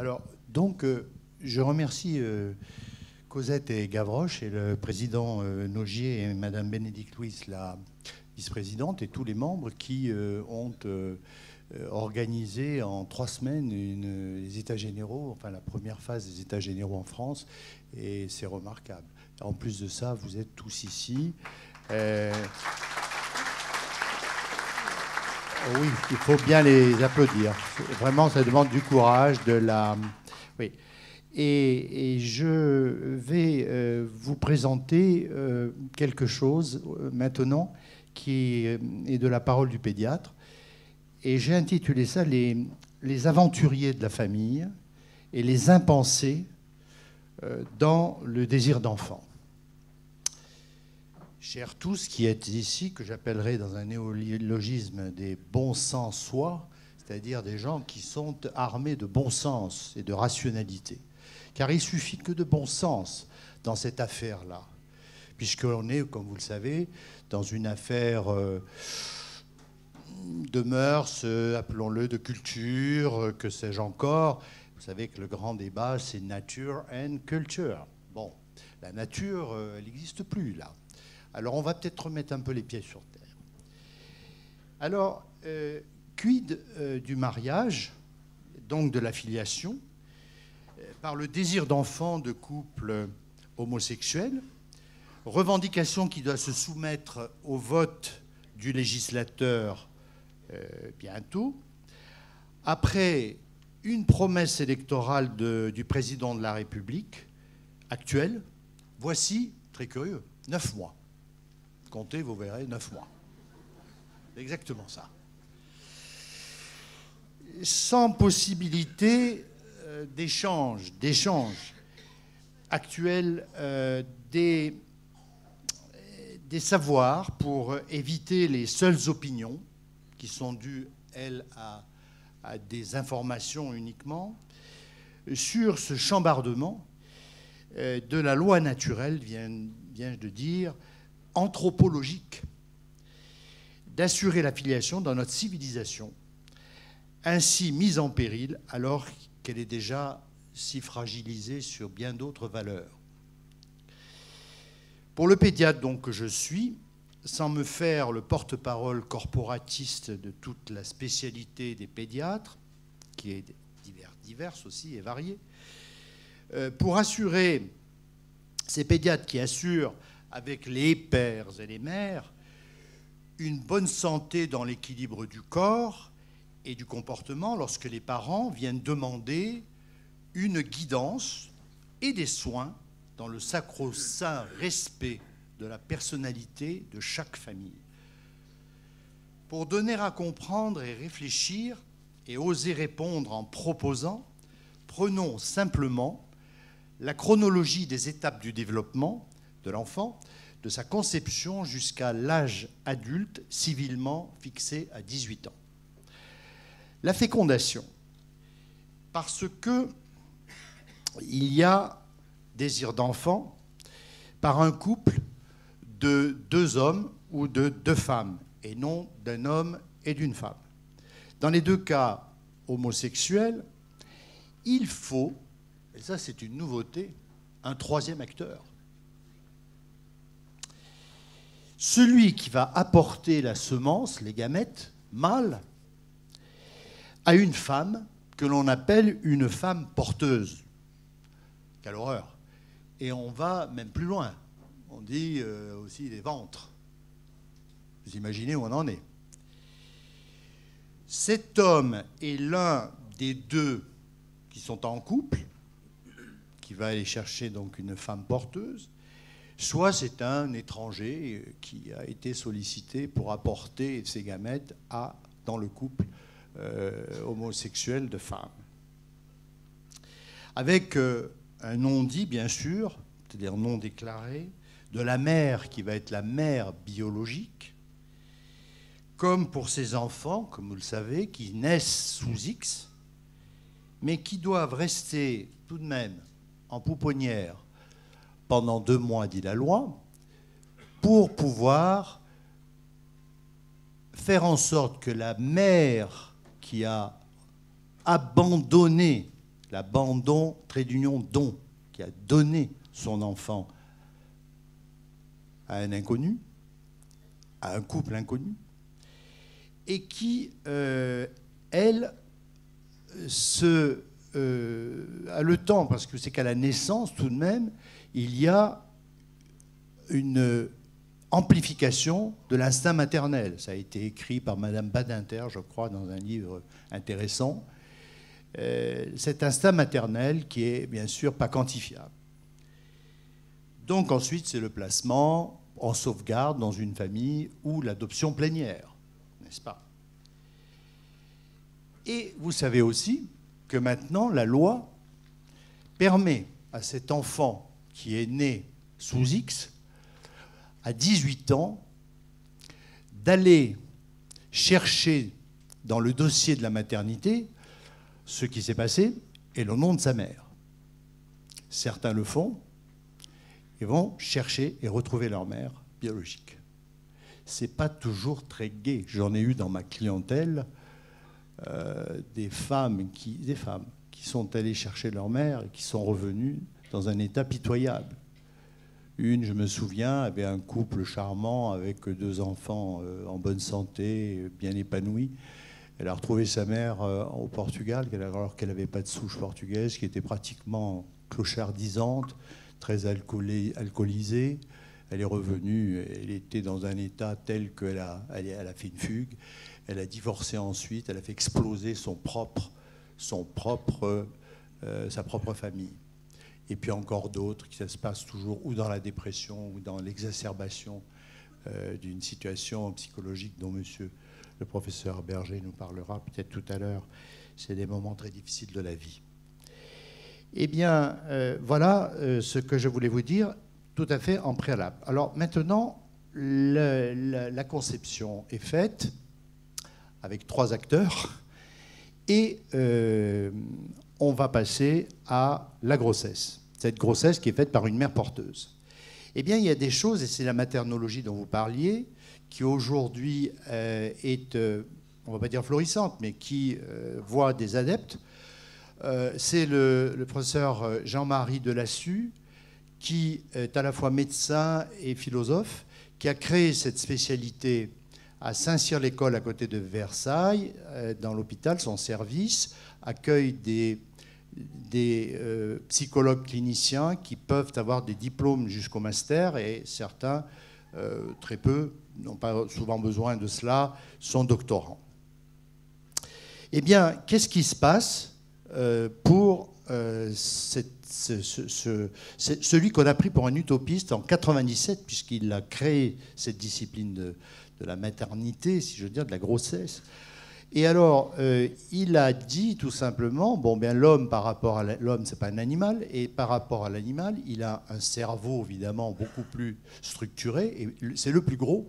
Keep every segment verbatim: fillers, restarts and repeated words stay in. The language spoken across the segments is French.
Alors, donc, euh, je remercie euh, Cosette et Gavroche et le président euh, Nogier et Madame Bénédicte-Louise, la vice-présidente, et tous les membres qui euh, ont euh, organisé en trois semaines une, les états généraux, enfin la première phase des états généraux en France, et c'est remarquable. En plus de ça, vous êtes tous ici. Euh... Oui, il faut bien les applaudir. Vraiment, ça demande du courage, de la... Oui. Et, et je vais euh, vous présenter euh, quelque chose euh, maintenant qui est de la parole du pédiatre. Et j'ai intitulé ça les, les aventuriers de la famille et les impensés euh, dans le désir d'enfant. Chers tous qui êtes ici, que j'appellerai dans un néologisme des bons sens soi, c'est-à-dire des gens qui sont armés de bon sens et de rationalité. Car il suffit que de bon sens dans cette affaire-là, puisqu'on est, comme vous le savez, dans une affaire de mœurs, appelons-le de culture, que sais-je encore. Vous savez que le grand débat, c'est nature and culture. Bon, la nature, elle n'existe plus, là. Alors, on va peut-être remettre un peu les pieds sur terre. Alors, euh, quid euh, du mariage, donc de la filiation, euh, par le désir d'enfant de couples homosexuels, revendication qui doit se soumettre au vote du législateur euh, bientôt, après une promesse électorale de, du président de la République actuelle, voici, très curieux, neuf mois. Comptez, vous verrez, neuf mois. Exactement ça. Sans possibilité d'échange, d'échange actuel euh, des, des savoirs pour éviter les seules opinions qui sont dues, elles, à, à des informations uniquement, sur ce chambardement euh, de la loi naturelle, viens-je de dire, anthropologique, d'assurer la filiation dans notre civilisation, ainsi mise en péril alors qu'elle est déjà si fragilisée sur bien d'autres valeurs. Pour le pédiatre donc que je suis, sans me faire le porte-parole corporatiste de toute la spécialité des pédiatres, qui est diverse aussi et variée, pour assurer ces pédiatres qui assurent avec les pères et les mères, une bonne santé dans l'équilibre du corps et du comportement lorsque les parents viennent demander une guidance et des soins dans le sacro-saint respect de la personnalité de chaque famille. Pour donner à comprendre et réfléchir et oser répondre en proposant, prenons simplement la chronologie des étapes du développement de l'enfant, de sa conception jusqu'à l'âge adulte civilement fixé à dix-huit ans. La fécondation, parce que il y a désir d'enfant par un couple de deux hommes ou de deux femmes, et non d'un homme et d'une femme. Dans les deux cas homosexuels, il faut, et ça c'est une nouveauté, un troisième acteur. Celui qui va apporter la semence, les gamètes, mâles, à une femme que l'on appelle une femme porteuse. Quelle horreur! Et on va même plus loin. On dit euh, aussi les ventres. Vous imaginez où on en est. Cet homme est l'un des deux qui sont en couple, qui va aller chercher donc une femme porteuse, soit c'est un étranger qui a été sollicité pour apporter ses gamètes à, dans le couple euh, homosexuel de femmes. Avec euh, un non-dit, bien sûr, c'est-à-dire non déclaré, de la mère qui va être la mère biologique, comme pour ces enfants, comme vous le savez, qui naissent sous X, mais qui doivent rester tout de même en pouponnière pendant deux mois, dit la loi, pour pouvoir faire en sorte que la mère qui a abandonné l'abandon, trait d'union, don, qui a donné son enfant à un inconnu, à un couple inconnu, et qui, euh, elle, se, euh, a le temps, parce que c'est qu'à la naissance, tout de même, il y a une amplification de l'instinct maternel. Ça a été écrit par Madame Badinter, je crois, dans un livre intéressant. Euh, cet instinct maternel qui est, bien sûr, pas quantifiable. Donc ensuite, c'est le placement en sauvegarde dans une famille ou l'adoption plénière, n'est-ce pas? Et vous savez aussi que maintenant, la loi permet à cet enfant qui est né sous X, à dix-huit ans, d'aller chercher dans le dossier de la maternité ce qui s'est passé et le nom de sa mère. Certains le font et vont chercher et retrouver leur mère biologique. C'est pas toujours très gai. J'en ai eu dans ma clientèle euh, des femmes qui, des femmes qui sont allées chercher leur mère et qui sont revenues dans un état pitoyable. Une, je me souviens, avait un couple charmant avec deux enfants en bonne santé, bien épanouis. Elle a retrouvé sa mère au Portugal, alors qu'elle n'avait pas de souche portugaise, qui était pratiquement clochardisante, très alcoolisée. Elle est revenue, elle était dans un état tel qu'elle a, elle a fait une fugue. Elle a divorcé ensuite, elle a fait exploser son propre, son propre, euh, sa propre famille. Et puis encore d'autres, qui ça se passe toujours ou dans la dépression ou dans l'exacerbation euh, d'une situation psychologique dont monsieur le professeur Berger nous parlera peut-être tout à l'heure. C'est des moments très difficiles de la vie. Eh bien, euh, voilà euh, ce que je voulais vous dire tout à fait en préalable. Alors maintenant, le, la, la conception est faite avec trois acteurs et euh, on va passer à la grossesse. Cette grossesse qui est faite par une mère porteuse. Eh bien, il y a des choses, et c'est la maternologie dont vous parliez, qui aujourd'hui euh, est, euh, on ne va pas dire florissante, mais qui euh, voit des adeptes. Euh, c'est le, le professeur Jean-Marie Delassus, qui est à la fois médecin et philosophe, qui a créé cette spécialité à Saint-Cyr-l'École, à côté de Versailles, euh, dans l'hôpital. Son service accueille des... des euh, psychologues cliniciens qui peuvent avoir des diplômes jusqu'au master, et certains, euh, très peu, n'ont pas souvent besoin de cela, sont doctorants. Eh bien, qu'est-ce qui se passe euh, pour euh, cette, ce, ce, ce, celui qu'on a pris pour un utopiste en mille neuf cent quatre-vingt-dix-sept, puisqu'il a créé cette discipline de, de la maternité, si je veux dire, de la grossesse? Et alors, euh, il a dit tout simplement, bon, bien, l'homme, par rapport à l'homme, c'est pas un animal, et par rapport à l'animal, il a un cerveau, évidemment, beaucoup plus structuré, et c'est le plus gros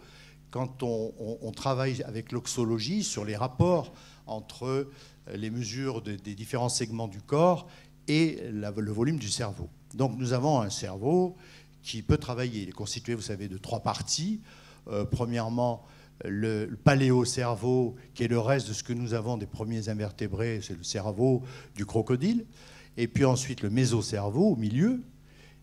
quand on, on, on travaille avec l'oxologie sur les rapports entre les mesures de, des différents segments du corps et la, le volume du cerveau. Donc, nous avons un cerveau qui peut travailler. Il est constitué, vous savez, de trois parties. Euh, premièrement, le paléocerveau, qui est le reste de ce que nous avons des premiers invertébrés, c'est le cerveau du crocodile, et puis ensuite le mésocerveau au milieu,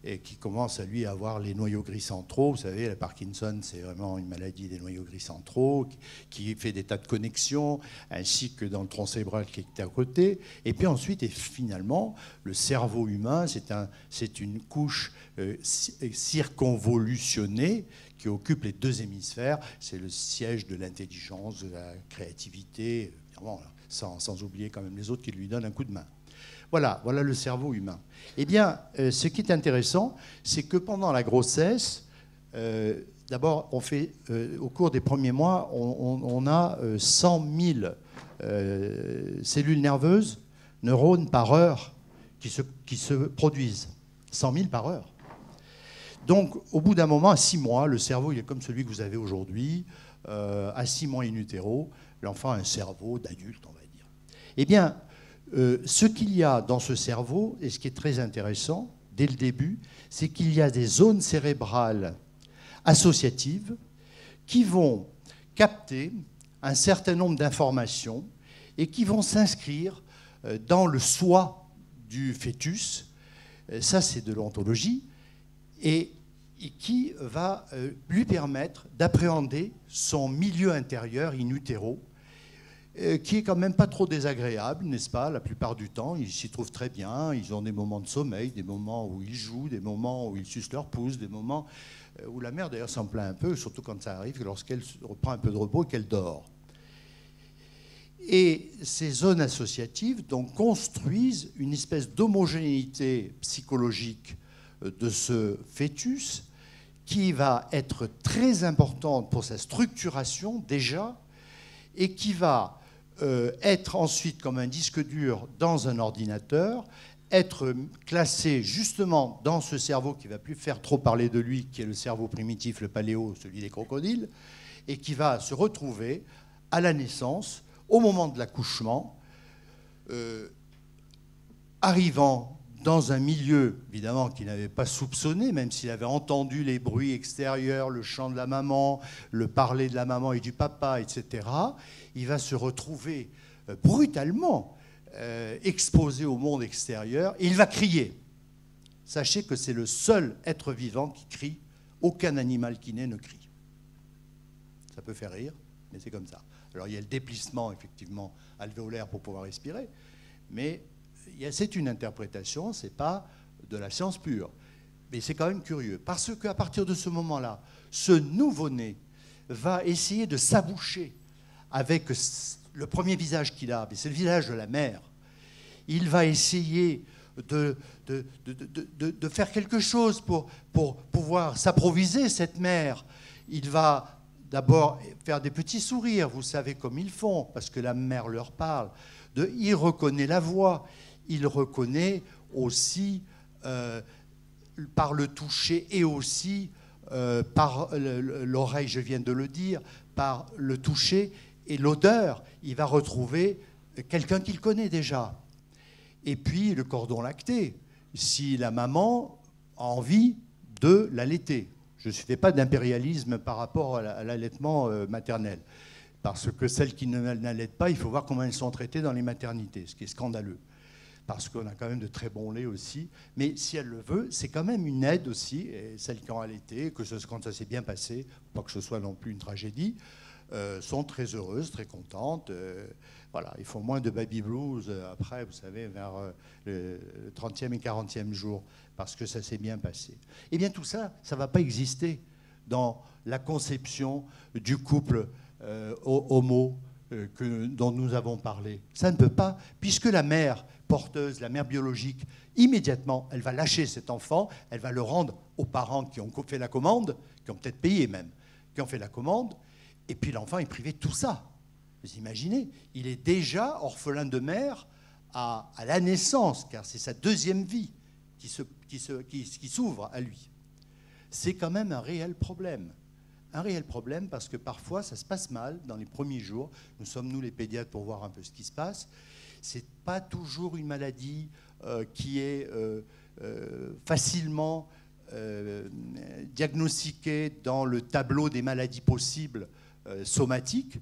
et qui commence à lui avoir les noyaux gris centraux. Vous savez, la Parkinson, c'est vraiment une maladie des noyaux gris centraux, qui fait des tas de connexions, ainsi que dans le tronc cérébral qui est à côté. Et puis ensuite, et finalement, le cerveau humain, c'est un, c'est une couche euh, circonvolutionnée, qui occupe les deux hémisphères. C'est le siège de l'intelligence, de la créativité, évidemment, sans, sans oublier quand même les autres qui lui donnent un coup de main. Voilà, voilà le cerveau humain. Eh bien, euh, ce qui est intéressant, c'est que pendant la grossesse, euh, d'abord, on fait, euh, au cours des premiers mois, on, on, on a euh, cent mille euh, cellules nerveuses, neurones par heure, qui se, qui se produisent. cent mille par heure. Donc, au bout d'un moment, à six mois, le cerveau, il est comme celui que vous avez aujourd'hui. Euh, à six mois in utero, l'enfant a un cerveau d'adulte, on va dire. Eh bien, euh, ce qu'il y a dans ce cerveau, et ce qui est très intéressant, dès le début, c'est qu'il y a des zones cérébrales associatives qui vont capter un certain nombre d'informations et qui vont s'inscrire dans le soi du fœtus, ça c'est de l'ontologie, et qui va lui permettre d'appréhender son milieu intérieur in utero, qui est quand même pas trop désagréable, n'est-ce pas? La plupart du temps, ils s'y trouvent très bien, ils ont des moments de sommeil, des moments où ils jouent, des moments où ils sucent leur pouce, des moments où la mère d'ailleurs s'en plaint un peu, surtout quand ça arrive, lorsqu'elle reprend un peu de repos et qu'elle dort. Et ces zones associatives donc construisent une espèce d'homogénéité psychologique de ce fœtus qui va être très importante pour sa structuration déjà et qui va euh, être ensuite comme un disque dur dans un ordinateur, être classé justement dans ce cerveau qui ne va plus faire trop parler de lui, qui est le cerveau primitif, le paléo, celui des crocodiles, et qui va se retrouver à la naissance, au moment de l'accouchement, euh, arrivant dans un milieu, évidemment, qu'il n'avait pas soupçonné, même s'il avait entendu les bruits extérieurs, le chant de la maman, le parler de la maman et du papa, et cetera, il va se retrouver brutalement euh, exposé au monde extérieur et il va crier. Sachez que c'est le seul être vivant qui crie. Aucun animal qui naît ne crie. Ça peut faire rire, mais c'est comme ça. Alors il y a le déplissement, effectivement, alvéolaire pour pouvoir respirer, mais... c'est une interprétation, ce n'est pas de la science pure. Mais c'est quand même curieux, parce qu'à partir de ce moment-là, ce nouveau-né va essayer de s'aboucher avec le premier visage qu'il a, mais c'est le visage de la mère. Il va essayer de, de, de, de, de, de faire quelque chose pour, pour pouvoir s'approviser, cette mère. Il va d'abord faire des petits sourires, vous savez, comme ils font, parce que la mère leur parle. De, il reconnaît la voix. Il reconnaît aussi euh, par le toucher et aussi euh, par l'oreille, je viens de le dire, par le toucher et l'odeur. Il va retrouver quelqu'un qu'il connaît déjà. Et puis le cordon lacté, si la maman a envie de l'allaiter. Je ne fais pas d'impérialisme par rapport à l'allaitement maternel, parce que celles qui ne l'allaitent pas, il faut voir comment elles sont traitées dans les maternités, ce qui est scandaleux, parce qu'on a quand même de très bons laits aussi, mais si elle le veut, c'est quand même une aide aussi, et celles qui ont allaité, que ce, quand ça s'est bien passé, pas que ce soit non plus une tragédie, euh, sont très heureuses, très contentes, euh, voilà, ils font moins de baby blues euh, après, vous savez, vers euh, le trentième et quarantième jour, parce que ça s'est bien passé. Eh bien tout ça, ça ne va pas exister dans la conception du couple euh, homo euh, que, dont nous avons parlé. Ça ne peut pas, puisque la mère... porteuse, la mère biologique, immédiatement, elle va lâcher cet enfant, elle va le rendre aux parents qui ont fait la commande, qui ont peut-être payé même, qui ont fait la commande, et puis l'enfant est privé de tout ça. Vous imaginez, il est déjà orphelin de mère à, à la naissance, car c'est sa deuxième vie qui se, qui se, qui, qui s'ouvre à lui. C'est quand même un réel problème. Un réel problème parce que parfois, ça se passe mal dans les premiers jours. Nous sommes, nous, les pédiatres, pour voir un peu ce qui se passe. Ce n'est pas toujours une maladie euh, qui est euh, euh, facilement euh, diagnostiquée dans le tableau des maladies possibles euh, somatiques.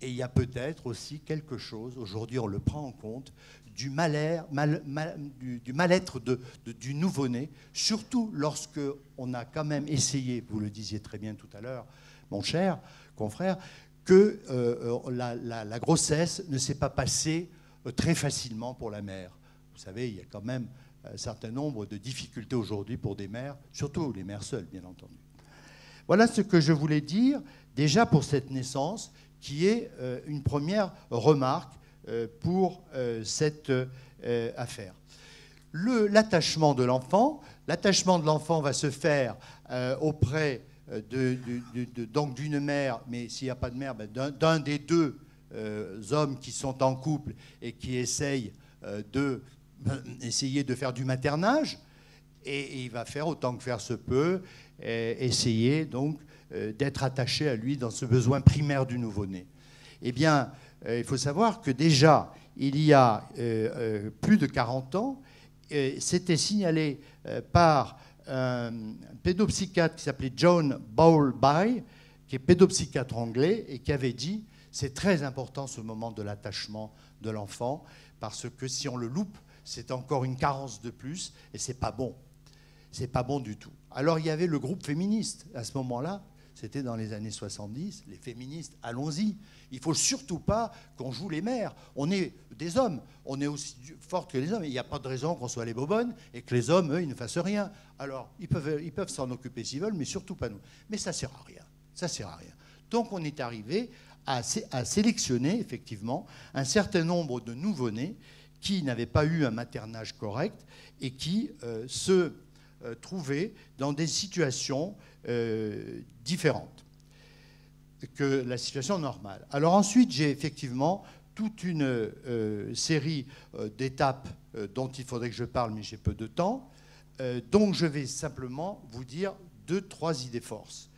Et il y a peut-être aussi quelque chose, aujourd'hui on le prend en compte, du mal-être mal, mal, du, du, mal de, de, du nouveau-né, surtout lorsque on a quand même essayé, vous le disiez très bien tout à l'heure, mon cher confrère, que euh, la, la, la grossesse ne s'est pas passée très facilement pour la mère. Vous savez, il y a quand même un certain nombre de difficultés aujourd'hui pour des mères, surtout les mères seules, bien entendu. Voilà ce que je voulais dire déjà pour cette naissance, qui est une première remarque pour cette affaire. L'attachement de l'enfant, l'attachement de l'enfant va se faire auprès de, de, de, donc d'une mère, mais s'il n'y a pas de mère, ben d'un des deux Euh, hommes qui sont en couple et qui essayent euh, de, euh, essayer de faire du maternage, et, et il va faire autant que faire se peut, et essayer donc euh, d'être attaché à lui dans ce besoin primaire du nouveau-né. Eh bien, euh, il faut savoir que déjà, il y a euh, euh, plus de quarante ans, euh, c'était signalé euh, par un pédopsychiatre qui s'appelait John Bowlby, qui est pédopsychiatre anglais, et qui avait dit: c'est très important ce moment de l'attachement de l'enfant, parce que si on le loupe, c'est encore une carence de plus, et c'est pas bon. C'est pas bon du tout. Alors il y avait le groupe féministe à ce moment-là, c'était dans les années soixante-dix, les féministes, allons-y. Il ne faut surtout pas qu'on joue les mères. On est des hommes, on est aussi fortes que les hommes. Il n'y a pas de raison qu'on soit les bobonnes et que les hommes, eux, ils ne fassent rien. Alors, ils peuvent ils peuvent s'en occuper s'ils veulent, mais surtout pas nous. Mais ça ne sert à rien, ça ne sert à rien. Donc, on est arrivé à, sé à sélectionner, effectivement, un certain nombre de nouveau-nés qui n'avaient pas eu un maternage correct et qui euh, se euh, trouvaient dans des situations euh, différentes que la situation normale. Alors ensuite, j'ai effectivement toute une euh, série euh, d'étapes euh, dont il faudrait que je parle, mais j'ai peu de temps. Euh, donc je vais simplement vous dire deux, trois idées forces.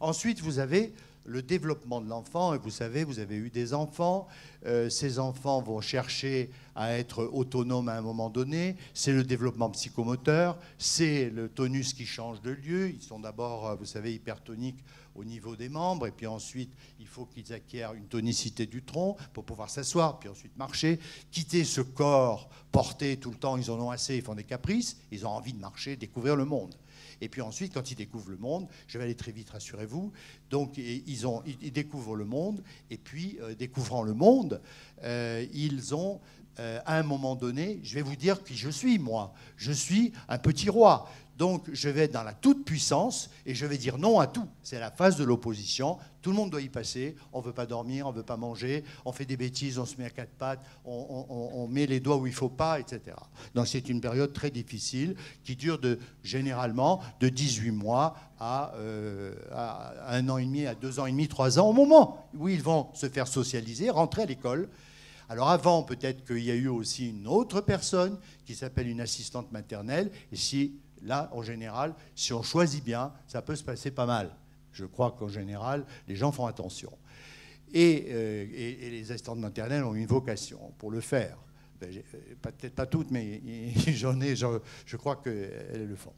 Ensuite, vous avez le développement de l'enfant. Et vous savez, vous avez eu des enfants. Euh, ces enfants vont chercher à être autonomes à un moment donné. C'est le développement psychomoteur. C'est le tonus qui change de lieu. Ils sont d'abord, vous savez, hypertoniques au niveau des membres, et puis ensuite, il faut qu'ils acquièrent une tonicité du tronc pour pouvoir s'asseoir, puis ensuite marcher, quitter ce corps porté tout le temps, ils en ont assez, ils font des caprices, ils ont envie de marcher, découvrir le monde. Et puis ensuite, quand ils découvrent le monde, je vais aller très vite, rassurez-vous, donc ils, ont, ils découvrent le monde, et puis, euh, découvrant le monde, euh, ils ont... Euh, à un moment donné, je vais vous dire qui je suis, moi. Je suis un petit roi. Donc, je vais être dans la toute-puissance et je vais dire non à tout. C'est la phase de l'opposition. Tout le monde doit y passer. On ne veut pas dormir, on ne veut pas manger, on fait des bêtises, on se met à quatre pattes, on, on, on met les doigts où il ne faut pas, et cetera. Donc, c'est une période très difficile qui dure de, généralement de dix-huit mois à, euh, à un an et demi, à deux ans et demi, trois ans, au moment où ils vont se faire socialiser, rentrer à l'école. Alors avant, peut-être qu'il y a eu aussi une autre personne qui s'appelle une assistante maternelle. Et si, là, en général, si on choisit bien, ça peut se passer pas mal. Je crois qu'en général, les gens font attention. Et, euh, et, et les assistantes maternelles ont une vocation pour le faire. Ben, peut-être pas toutes, mais j'en ai, j'en, je crois qu'elles le font.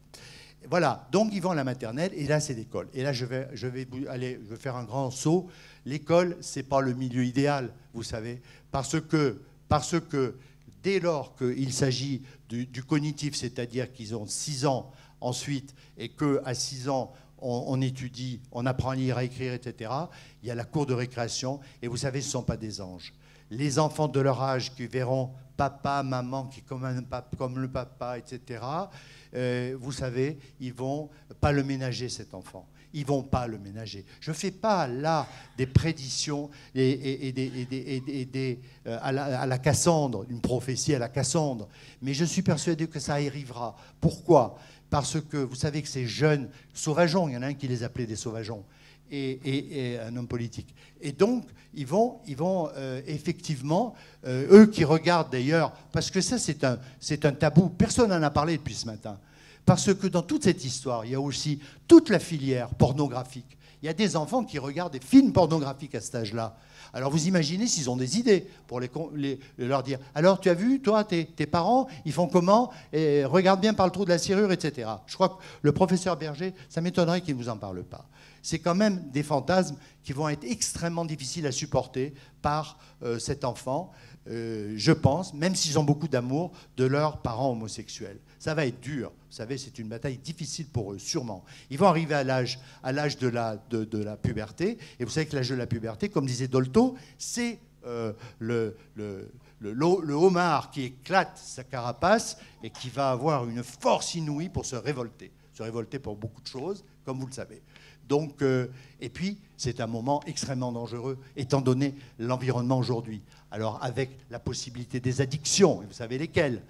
Voilà, donc ils vont à la maternelle, et là, c'est l'école. Et là, je vais, je vais aller, je vais faire un grand saut. L'école, c'est pas le milieu idéal, vous savez, parce que, parce que dès lors qu'il s'agit du, du cognitif, c'est-à-dire qu'ils ont six ans ensuite, et qu'à six ans, on, on étudie, on apprend à lire, à écrire, et cetera, il y a la cour de récréation, et vous savez, ce ne sont pas des anges. Les enfants de leur âge qui verront papa, maman, qui comme, un pape, comme le papa, et cetera, euh, vous savez, ils ne vont pas le ménager, cet enfant. Ils ne vont pas le ménager. Je ne fais pas là des prédictions et, et, et des, et des, et des, et des euh, à, la, à la Cassandre, une prophétie à la Cassandre, mais je suis persuadé que ça arrivera. Pourquoi? Parce que vous savez que ces jeunes sauvageons, il y en a un qui les appelait des sauvageons, et, et, et un homme politique. Et donc, ils vont, ils vont euh, effectivement, euh, eux qui regardent d'ailleurs, parce que ça c'est un, c'est un tabou, personne n'en a parlé depuis ce matin. Parce que dans toute cette histoire, il y a aussi toute la filière pornographique. Il y a des enfants qui regardent des films pornographiques à cet âge-là. Alors vous imaginez s'ils ont des idées pour les, les, leur dire « Alors tu as vu, toi, tes, tes parents, ils font comment? Et regarde bien par le trou de la serrure, et cetera » Je crois que le professeur Berger, ça m'étonnerait qu'il ne vous en parle pas. C'est quand même des fantasmes qui vont être extrêmement difficiles à supporter par euh, cet enfant, euh, je pense, même s'ils ont beaucoup d'amour de leurs parents homosexuels. Ça va être dur. Vous savez, c'est une bataille difficile pour eux, sûrement. Ils vont arriver à l'âge à l'âge de la, de, de la puberté. Et vous savez que l'âge de la puberté, comme disait Dolto, c'est euh, le, le, le, le homard qui éclate sa carapace et qui va avoir une force inouïe pour se révolter. Se révolter pour beaucoup de choses, comme vous le savez. Donc, euh, et puis, c'est un moment extrêmement dangereux, étant donné l'environnement aujourd'hui. Alors, avec la possibilité des addictions, et vous savez lesquelles,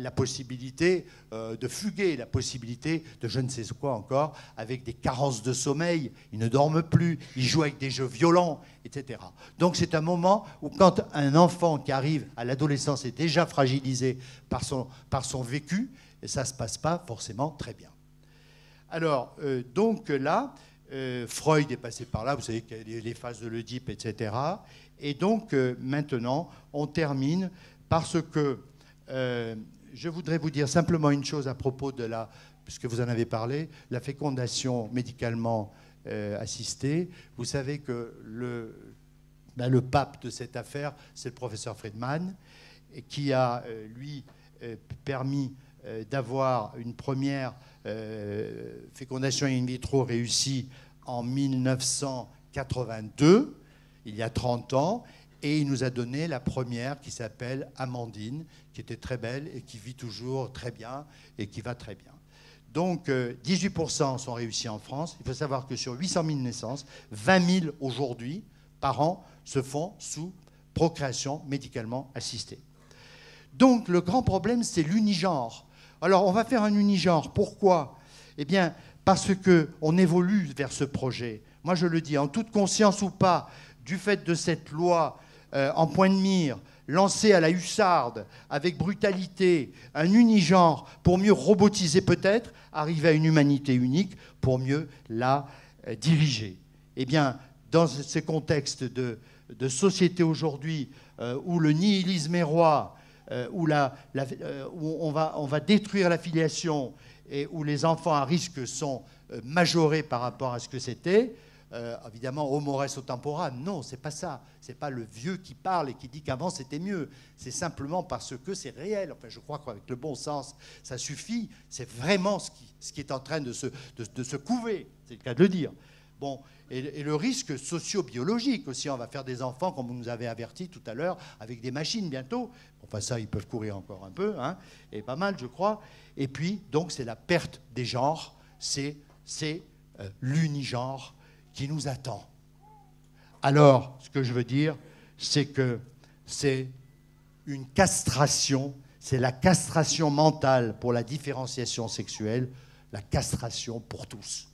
la possibilité euh, de fuguer, la possibilité de je ne sais quoi encore, avec des carences de sommeil, ils ne dorment plus, ils jouent avec des jeux violents, et cetera. Donc c'est un moment où quand un enfant qui arrive à l'adolescence est déjà fragilisé par son, par son vécu, et ça ne se passe pas forcément très bien. Alors, euh, donc là, euh, Freud est passé par là, vous savez les phases de l'Oedipe, et cetera. Et donc euh, maintenant, on termine parce que Euh, je voudrais vous dire simplement une chose à propos de la, puisque vous en avez parlé, la fécondation médicalement euh, assistée. Vous savez que le, ben le pape de cette affaire, c'est le professeur Friedman, qui a, lui, euh, permis euh, d'avoir une première euh, fécondation in vitro réussie en mille neuf cent quatre-vingt-deux, il y a trente ans, et il nous a donné la première qui s'appelle Amandine, qui était très belle et qui vit toujours très bien et qui va très bien. Donc euh, dix-huit pour cent sont réussis en France. Il faut savoir que sur huit cent mille naissances, vingt mille aujourd'hui par an se font sous procréation médicalement assistée. Donc le grand problème, c'est l'unigenre. Alors on va faire un unigenre. Pourquoi? Eh bien parce qu'on évolue vers ce projet. Moi je le dis, en toute conscience ou pas, du fait de cette loi euh, en point de mire, lancée à la hussarde, avec brutalité, un unigenre pour mieux robotiser peut-être, arriver à une humanité unique pour mieux la euh, diriger. Eh bien, dans ce contexte de, de société aujourd'hui euh, où le nihilisme est roi, euh, où, la, la, euh, où on va, on va détruire la filiation et où les enfants à risque sont euh, majorés par rapport à ce que c'était, Euh, évidemment, homo resto tempora, non, c'est pas ça. C'est pas le vieux qui parle et qui dit qu'avant c'était mieux. C'est simplement parce que c'est réel. Enfin, je crois qu'avec le bon sens, ça suffit. C'est vraiment ce qui, ce qui est en train de se, de, de se couver. C'est le cas de le dire. Bon, et, et le risque socio-biologique aussi. On va faire des enfants, comme vous nous avez averti tout à l'heure, avec des machines bientôt. Enfin, ça, ils peuvent courir encore un peu, hein, et pas mal, je crois. Et puis, donc, c'est la perte des genres. C'est euh, l'unigenre qui nous attend. Alors, ce que je veux dire, c'est que c'est une castration, c'est la castration mentale pour la différenciation sexuelle, la castration pour tous.